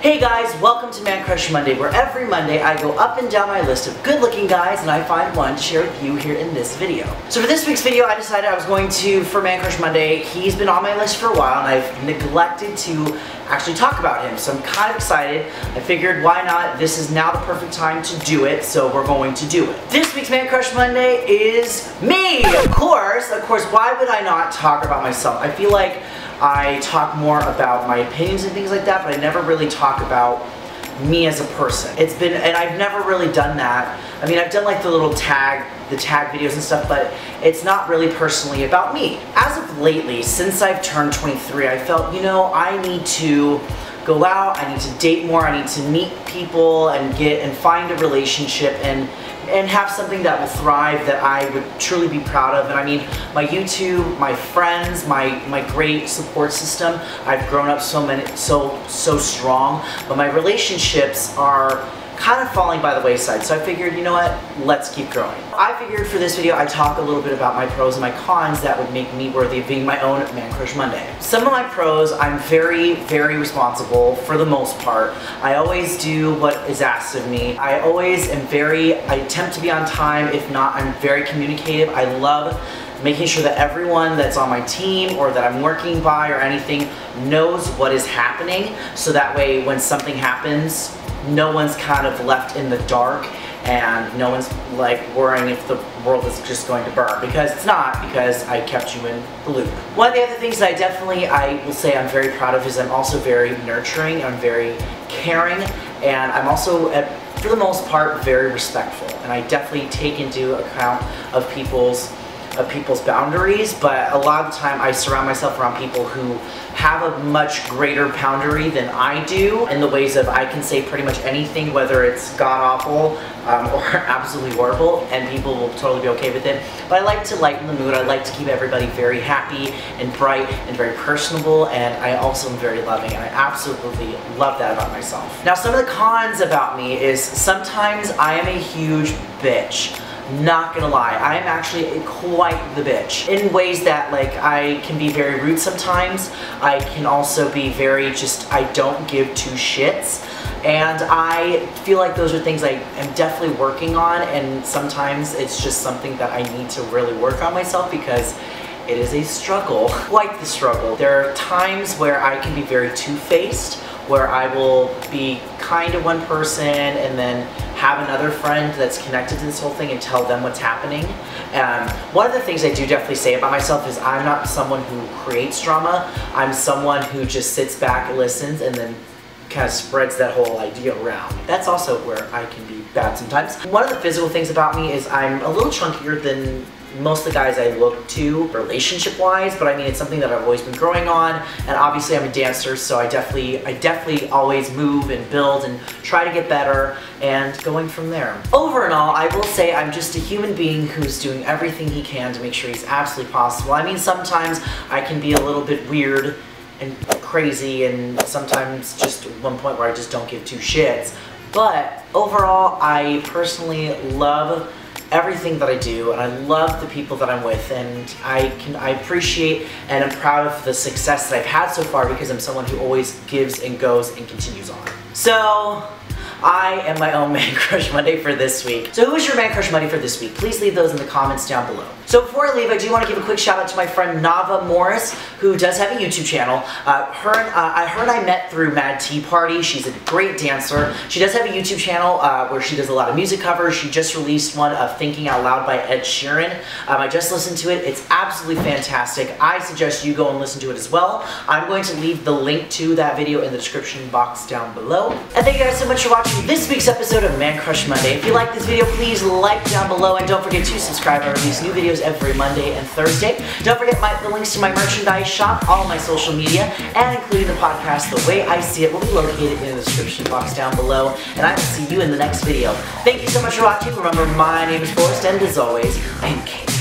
Hey guys, welcome to Man Crush Monday, where every Monday I go up and down my list of good-looking guys and I find one to share with you here in this video. So for this week's video, I decided I was going to, for Man Crush Monday, he's been on my list for a while and I've neglected to actually talk about him, so I'm kind of excited. I figured, why not? This is now the perfect time to do it, so we're going to do it. This week's Man Crush Monday is me, of course. Of course, why would I not talk about myself? I feel like I talk more about my opinions and things like that, but I never really talk about me as a person. It's been, and I've never really done that. I mean, I've done like the tag videos and stuff, but it's not really personally about me. As of lately, since I've turned 23, I felt, you know, I need to go out, I need to date more, I need to meet people and find a relationship and have something that will thrive, that I would truly be proud of. And I mean, my YouTube, my friends, my great support system, I've grown up so strong, but my relationships are kind of falling by the wayside. So I figured, you know what, let's keep growing. I figured for this video, I talk a little bit about my pros and my cons that would make me worthy of being my own Man Crush Monday. Some of my pros, I'm very, very responsible for the most part. I always do what is asked of me. I always am I attempt to be on time. If not, I'm very communicative. I love making sure that everyone that's on my team or that I'm working by or anything knows what is happening. So that way when something happens, no one's kind of left in the dark and no one's like worrying if the world is just going to burn, because it's not, because I kept you in the loop. One of the other things that I will say I'm very proud of is I'm also very nurturing, I'm very caring, and I'm also, for the most part, very respectful. And I definitely take into account of people's boundaries, but a lot of the time I surround myself around people who have a much greater boundary than I do, in the ways of I can say pretty much anything, whether it's god-awful or absolutely horrible, and people will totally be okay with it. But I like to lighten the mood, I like to keep everybody very happy and bright and very personable, and I also am very loving, and I absolutely love that about myself. Now, some of the cons about me is sometimes I am a huge bitch. Not gonna lie, I'm actually quite the bitch. In ways that, like, I can be very rude sometimes. I can also be very I don't give two shits. And I feel like those are things I am definitely working on, and sometimes it's just something that I need to really work on myself, because it is a struggle, quite the struggle. There are times where I can be very two-faced, where I will be kind to one person and then have another friend that's connected to this whole thing and tell them what's happening. One of the things I do definitely say about myself is I'm not someone who creates drama. I'm someone who just sits back and listens and then kind of spreads that whole idea around. That's also where I can be bad sometimes. One of the physical things about me is I'm a little chunkier than most of the guys I look to relationship-wise, but I mean, it's something that I've always been growing on, and obviously I'm a dancer, so I definitely always move and build and try to get better and going from there. Over and all, I will say I'm just a human being who's doing everything he can to make sure he's absolutely possible. I mean, sometimes I can be a little bit weird and crazy, and sometimes just one point where I just don't give two shits, but overall, I personally love everything that I do, and I love the people that I'm with, and I appreciate and I'm proud of the success that I've had so far, because I'm someone who always gives and goes and continues on. So I am my own Man Crush Monday for this week. So who is your Man Crush Monday for this week? Please leave those in the comments down below. So before I leave, I do want to give a quick shout out to my friend Nava Morris, who does have a YouTube channel. Her and I met through Mad Tea Party. She's a great dancer. She does have a YouTube channel where she does a lot of music covers. She just released one of Thinking Out Loud by Ed Sheeran. I just listened to it. It's absolutely fantastic. I suggest you go and listen to it as well. I'm going to leave the link to that video in the description box down below. And thank you guys so much for watching this week's episode of Man Crush Monday. If you like this video, please like down below, and don't forget to subscribe. I release new videos every Monday and Thursday. Don't forget the links to my merchandise shop, all my social media, and including the podcast, The Way I See It, will be located in the description box down below, and I will see you in the next video. Thank you so much for watching. Remember, my name is Forrest, and as always, I am Kate.